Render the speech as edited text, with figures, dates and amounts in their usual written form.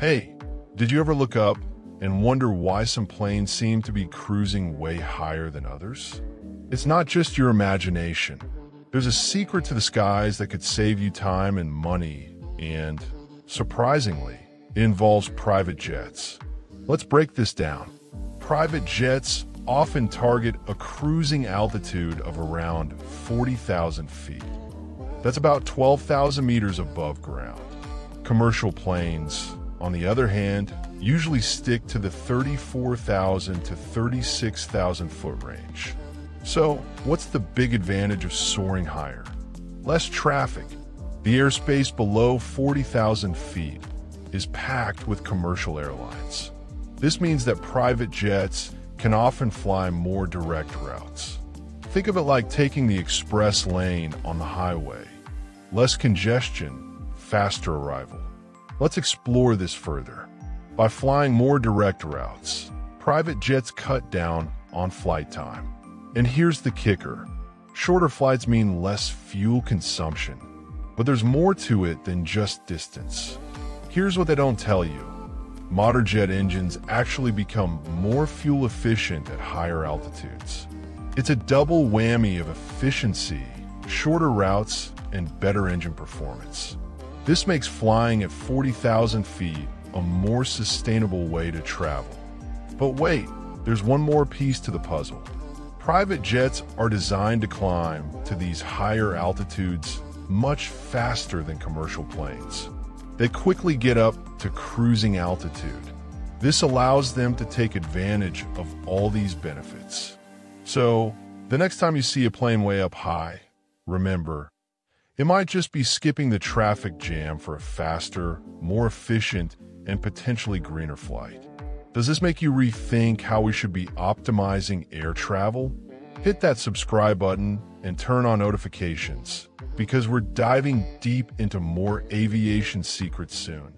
Hey, did you ever look up and wonder why some planes seem to be cruising way higher than others? It's not just your imagination. There's a secret to the skies that could save you time and money, and, surprisingly, it involves private jets. Let's break this down. Private jets often target a cruising altitude of around 40,000 feet. That's about 12,000 meters above ground. Commercial planes, on the other hand, usually stick to the 34,000 to 36,000 foot range. So, what's the big advantage of soaring higher? Less traffic. The airspace below 40,000 feet is packed with commercial airlines. This means that private jets can often fly more direct routes. Think of it like taking the express lane on the highway. Less congestion, faster arrival. Let's explore this further. By flying more direct routes, private jets cut down on flight time. And here's the kicker. Shorter flights mean less fuel consumption. But there's more to it than just distance. Here's what they don't tell you. Modern jet engines actually become more fuel efficient at higher altitudes. It's a double whammy of efficiency, shorter routes, and better engine performance. This makes flying at 40,000 feet a more sustainable way to travel. But wait, there's one more piece to the puzzle. Private jets are designed to climb to these higher altitudes much faster than commercial planes. They quickly get up to cruising altitude. This allows them to take advantage of all these benefits. So, the next time you see a plane way up high, remember, it might just be skipping the traffic jam for a faster, more efficient, and potentially greener flight. Does this make you rethink how we should be optimizing air travel? Hit that subscribe button and turn on notifications, because we're diving deep into more aviation secrets soon.